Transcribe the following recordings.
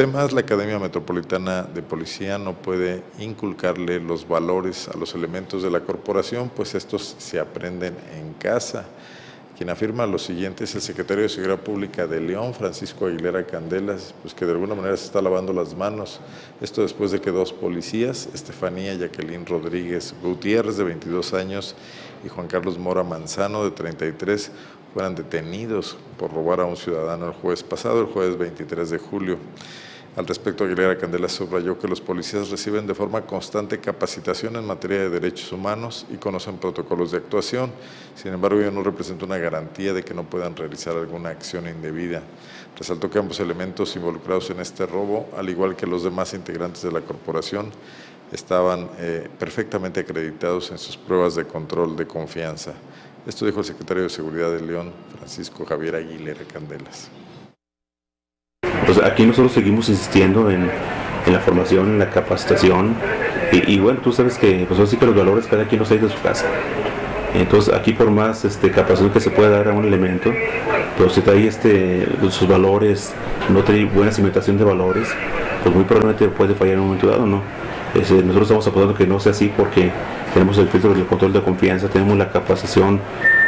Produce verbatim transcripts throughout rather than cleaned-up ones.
temas, la Academia Metropolitana de Policía no puede inculcarle los valores a los elementos de la corporación, pues estos se aprenden en casa. Quien afirma lo siguiente es el secretario de Seguridad Pública de León, Francisco Aguilera Candelas, pues que de alguna manera se está lavando las manos. Esto después de que dos policías, Estefanía Jacqueline Rodríguez Gutiérrez, de veintidós años, y Juan Carlos Mora Manzano, de treinta y tres, fueran detenidos por robar a un ciudadano el jueves pasado, el jueves veintitrés de julio. Al respecto, Aguilera Candelas subrayó que los policías reciben de forma constante capacitación en materia de derechos humanos y conocen protocolos de actuación. Sin embargo, ello no representa una garantía de que no puedan realizar alguna acción indebida. Resaltó que ambos elementos involucrados en este robo, al igual que los demás integrantes de la corporación, estaban eh, perfectamente acreditados en sus pruebas de control de confianza. Esto dijo el secretario de Seguridad de León, Francisco Javier Aguilera Candelas. Pues aquí nosotros seguimos insistiendo en, en la formación, en la capacitación y, y bueno, tú sabes que pues así que los valores cada quien los hay de su casa. Entonces aquí por más este, capacitación que se pueda dar a un elemento, pero si trae este, sus valores, no trae buena cimentación de valores, pues muy probablemente puede fallar en un momento dado, ¿no? Nosotros estamos apuntando que no sea así porque tenemos el filtro del control de confianza, tenemos la capacitación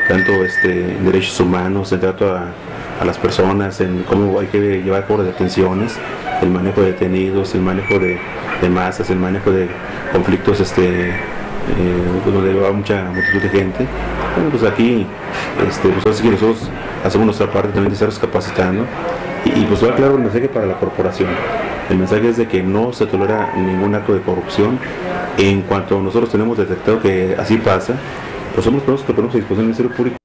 tanto este, en derechos humanos, en trato a, a las personas, en cómo hay que llevar cobro de detenciones, el manejo de detenidos, el manejo de, de masas, el manejo de conflictos este, eh, donde va mucha multitud de gente. Bueno, pues aquí este, nosotros, sí que nosotros hacemos nuestra parte también de estarnos capacitando y, y pues va claro el mensaje para la corporación. El mensaje es de que no se tolera ningún acto de corrupción. En cuanto nosotros tenemos detectado que así pasa, pues somos los que ponemos a disposición del Ministerio Público.